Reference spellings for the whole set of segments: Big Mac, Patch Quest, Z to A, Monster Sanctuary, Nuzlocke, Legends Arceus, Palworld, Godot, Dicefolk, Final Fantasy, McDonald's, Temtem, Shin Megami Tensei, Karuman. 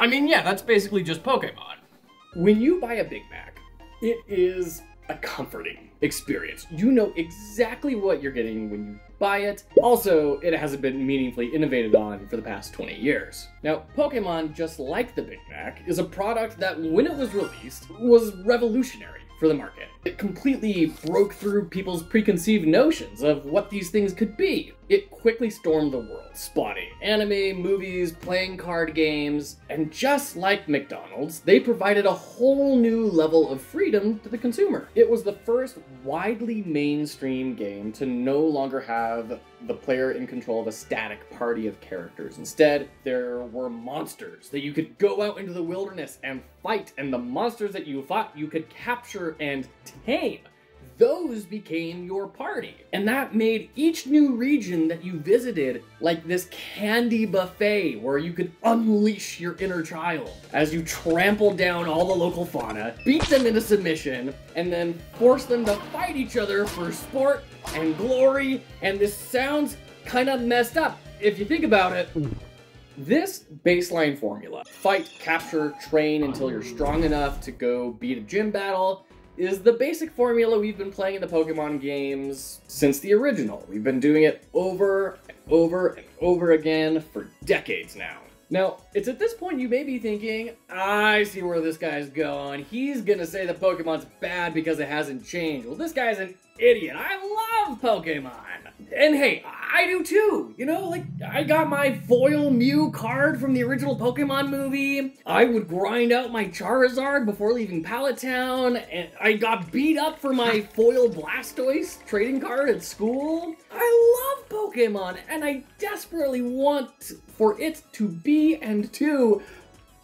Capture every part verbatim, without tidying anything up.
I mean, yeah, that's basically just Pokemon. When you buy a Big Mac, it is a comforting experience. You know exactly what you're getting when you buy it. Also, it hasn't been meaningfully innovated on for the past twenty years. Now, Pokemon, just like the Big Mac, is a product that, when it was released, was revolutionary for the market. It completely broke through people's preconceived notions of what these things could be. It quickly stormed the world, spawning anime, movies, playing card games, and just like McDonald's, they provided a whole new level of freedom to the consumer. It was the first widely mainstream game to no longer have the player in control of a static party of characters. Instead, there were monsters that you could go out into the wilderness and fight, and the monsters that you fought you could capture and tame. Those became your party. And that made each new region that you visited like this candy buffet where you could unleash your inner child as you trampled down all the local fauna, beat them into submission, and then force them to fight each other for sport and glory. And this sounds kind of messed up if you think about it. This baseline formula, fight, capture, train until you're strong enough to go beat a gym battle, is the basic formula we've been playing in the Pokemon games since the original. We've been doing it over and over and over again for decades now. Now, it's at this point you may be thinking, I see where this guy's going. He's gonna say that Pokemon's bad because it hasn't changed. Well, this guy's an idiot. I love Pokemon. And hey, I do too. You know, like, I got my foil Mew card from the original Pokemon movie. I would grind out my Charizard before leaving Pallet Town. And I got beat up for my foil Blastoise trading card at school. I love Pokemon, and I desperately want for it to be and to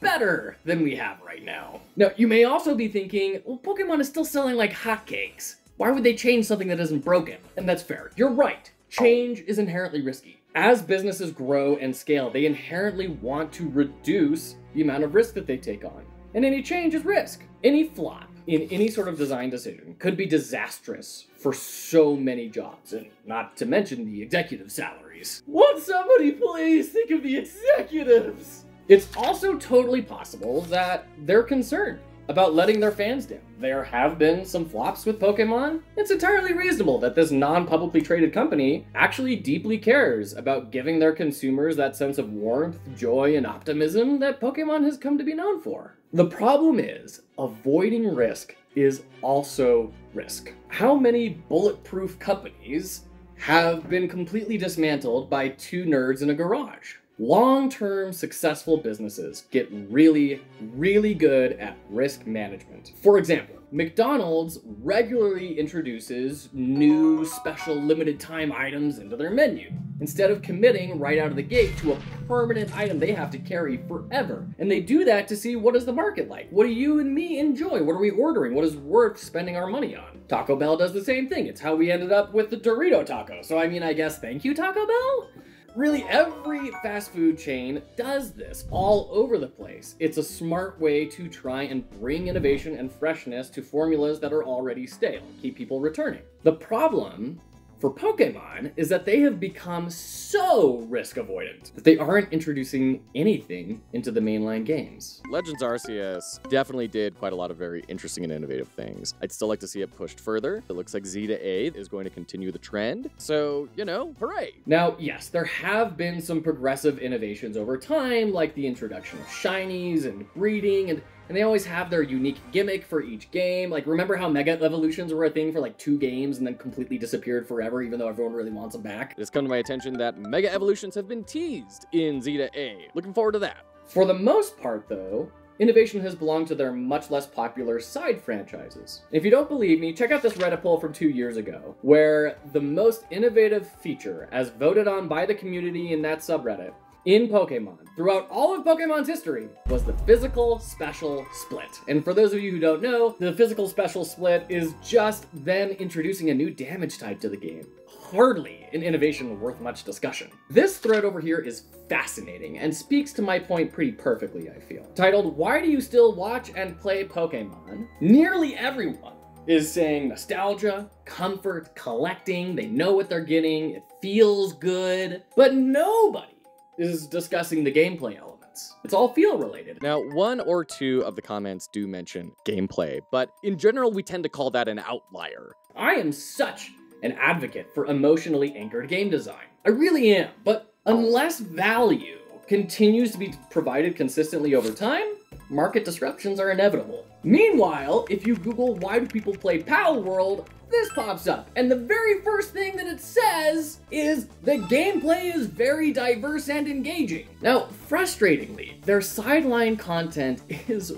better than we have right now. Now, you may also be thinking, well, Pokemon is still selling like hotcakes. Why would they change something that isn't broken? And that's fair. You're right. Change is inherently risky. As businesses grow and scale, they inherently want to reduce the amount of risk that they take on. And any change is risk. Any flop in any sort of design decision could be disastrous for so many jobs, and not to mention the executive salaries. Won't somebody please think of the executives? It's also totally possible that they're concerned about letting their fans down. There have been some flops with Pokemon. It's entirely reasonable that this non-publicly traded company actually deeply cares about giving their consumers that sense of warmth, joy, and optimism that Pokemon has come to be known for. The problem is, avoiding risk is also risk. How many bulletproof companies have been completely dismantled by two nerds in a garage? Long-term successful businesses get really, really good at risk management. For example, McDonald's regularly introduces new special limited time items into their menu, instead of committing right out of the gate to a permanent item they have to carry forever. And they do that to see, what is the market like? What do you and me enjoy? What are we ordering? What is worth spending our money on? Taco Bell does the same thing. It's how we ended up with the Dorito taco. So I mean, I guess thank you, Taco Bell? Really, every fast food chain does this all over the place. It's a smart way to try and bring innovation and freshness to formulas that are already stale, keep people returning. The problem for Pokemon is that they have become so risk avoidant that they aren't introducing anything into the mainline games. Legends Arceus definitely did quite a lot of very interesting and innovative things. I'd still like to see it pushed further. It looks like Z to A is going to continue the trend. So, you know, hooray. Now, yes, there have been some progressive innovations over time, like the introduction of shinies and breeding, and And they always have their unique gimmick for each game. Like, remember how Mega Evolutions were a thing for like two games and then completely disappeared forever, even though everyone really wants them back? It's come to my attention that Mega Evolutions have been teased in Z to A. Looking forward to that. For the most part, though, innovation has belonged to their much less popular side franchises. If you don't believe me, check out this Reddit poll from two years ago, where the most innovative feature, as voted on by the community in that subreddit, in Pokemon, throughout all of Pokemon's history, was the physical special split. And for those of you who don't know, the physical special split is just them introducing a new damage type to the game. Hardly an innovation worth much discussion. This thread over here is fascinating and speaks to my point pretty perfectly, I feel. Titled, "Why Do You Still Watch and Play Pokemon?" Nearly everyone is saying nostalgia, comfort, collecting, they know what they're getting, it feels good, but nobody is discussing the gameplay element. comments. It's all feel related. Now, one or two of the comments do mention gameplay, but in general, we tend to call that an outlier. I am such an advocate for emotionally anchored game design. I really am, but unless value continues to be provided consistently over time, market disruptions are inevitable. Meanwhile, if you Google why do people play Palworld, this pops up, and the very first thing that it says is the gameplay is very diverse and engaging. Now, frustratingly, their sideline content is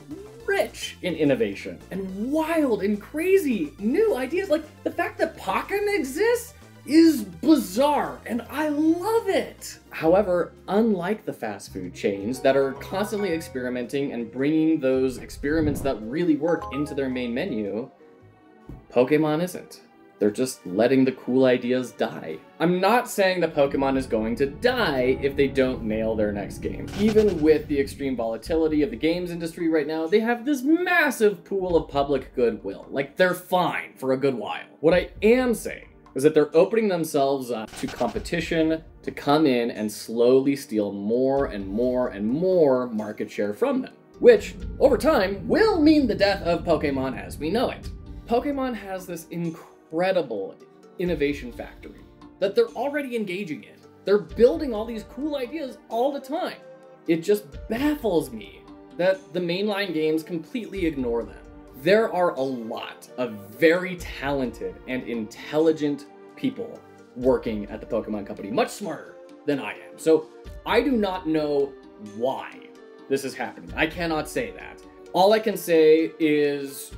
rich in innovation and wild and crazy new ideas. Like the fact that Pokken exists is bizarre, and I love it. However, unlike the fast food chains that are constantly experimenting and bringing those experiments that really work into their main menu, Pokemon isn't. They're just letting the cool ideas die. I'm not saying that Pokemon is going to die if they don't nail their next game. Even with the extreme volatility of the games industry right now, they have this massive pool of public goodwill. Like, they're fine for a good while. What I am saying is that they're opening themselves up to competition to come in and slowly steal more and more and more market share from them, which, over time, will mean the death of Pokemon as we know it. Pokemon has this incredible innovation factory that they're already engaging in. They're building all these cool ideas all the time. It just baffles me that the mainline games completely ignore them. There are a lot of very talented and intelligent people working at the Pokemon Company, much smarter than I am. So I do not know why this is happening. I cannot say that. All I can say is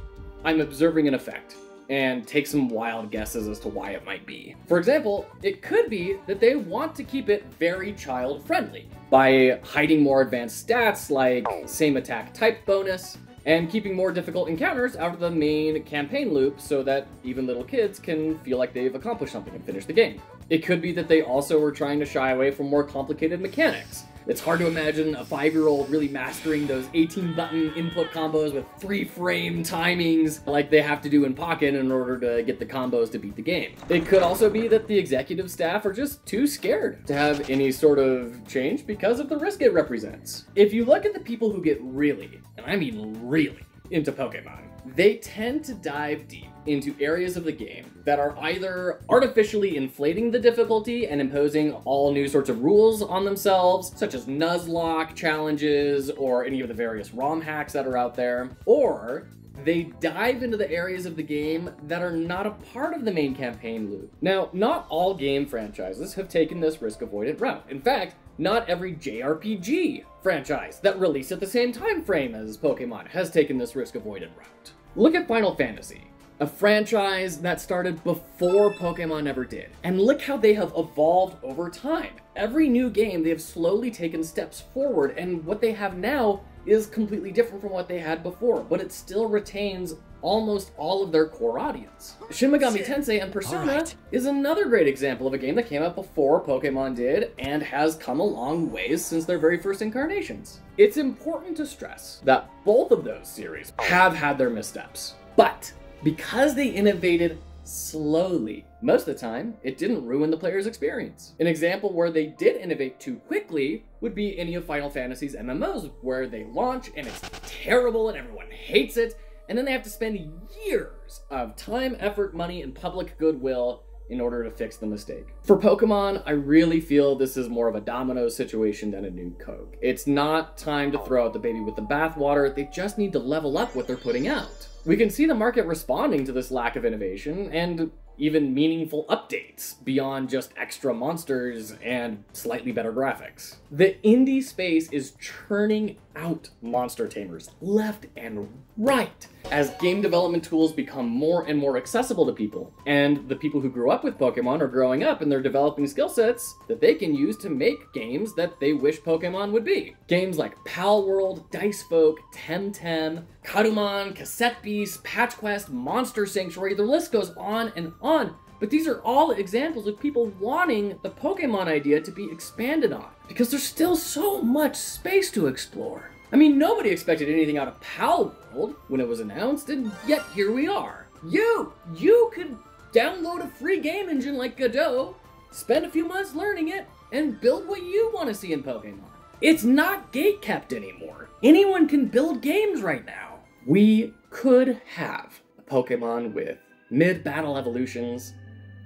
I'm observing an effect and take some wild guesses as to why it might be. For example, it could be that they want to keep it very child-friendly by hiding more advanced stats like same attack type bonus, and keeping more difficult encounters out of the main campaign loop so that even little kids can feel like they've accomplished something and finish the game. It could be that they also were trying to shy away from more complicated mechanics. It's hard to imagine a five-year-old really mastering those eighteen button input combos with three frame timings like they have to do in Pokken in order to get the combos to beat the game. It could also be that the executive staff are just too scared to have any sort of change because of the risk it represents. If you look at the people who get really, and I mean really, into Pokemon, they tend to dive deep into areas of the game that are either artificially inflating the difficulty and imposing all new sorts of rules on themselves, such as Nuzlocke challenges or any of the various ROM hacks that are out there, or they dive into the areas of the game that are not a part of the main campaign loop. Now, not all game franchises have taken this risk-avoidant route. In fact, not every J R P G franchise that released at the same time frame as Pokemon has taken this risk-avoidant route. Look at Final Fantasy, a franchise that started before Pokemon ever did. And look how they have evolved over time. Every new game, they have slowly taken steps forward, and what they have now is completely different from what they had before, but it still retains almost all of their core audience. Shin Megami Tensei and Persona right. is another great example of a game that came out before Pokemon did and has come a long ways since their very first incarnations. It's important to stress that both of those series have had their missteps, but because they innovated slowly, most of the time, it didn't ruin the player's experience. An example where they did innovate too quickly would be any of Final Fantasy's M M Os, where they launch and it's terrible and everyone hates it, and then they have to spend years of time, effort, money, and public goodwill in order to fix the mistake. For Pokemon, I really feel this is more of a domino situation than a new Coke. It's not time to throw out the baby with the bathwater. They just need to level up what they're putting out. We can see the market responding to this lack of innovation and even meaningful updates beyond just extra monsters and slightly better graphics. The indie space is churning out monster tamers left and right as game development tools become more and more accessible to people. And the people who grew up with Pokemon are growing up and they're developing skill sets that they can use to make games that they wish Pokemon would be. Games like Palworld, Dicefolk, Temtem, Karuman, Cassette Beasts, Patch Quest, Monster Sanctuary, the list goes on and on. But these are all examples of people wanting the Pokemon idea to be expanded on, because there's still so much space to explore. I mean, nobody expected anything out of Palworld when it was announced, and yet here we are. You! You could download a free game engine like Godot, spend a few months learning it, and build what you want to see in Pokemon. It's not gate-kept anymore. Anyone can build games right now. We could have a Pokemon with mid-battle evolutions,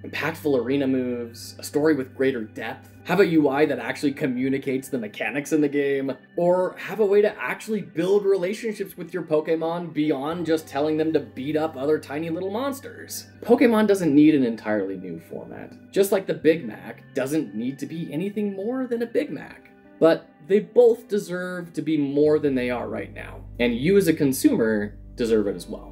impactful arena moves, a story with greater depth, have a U I that actually communicates the mechanics in the game, or have a way to actually build relationships with your Pokemon beyond just telling them to beat up other tiny little monsters. Pokemon doesn't need an entirely new format, just like the Big Mac doesn't need to be anything more than a Big Mac. But they both deserve to be more than they are right now, and you as a consumer deserve it as well.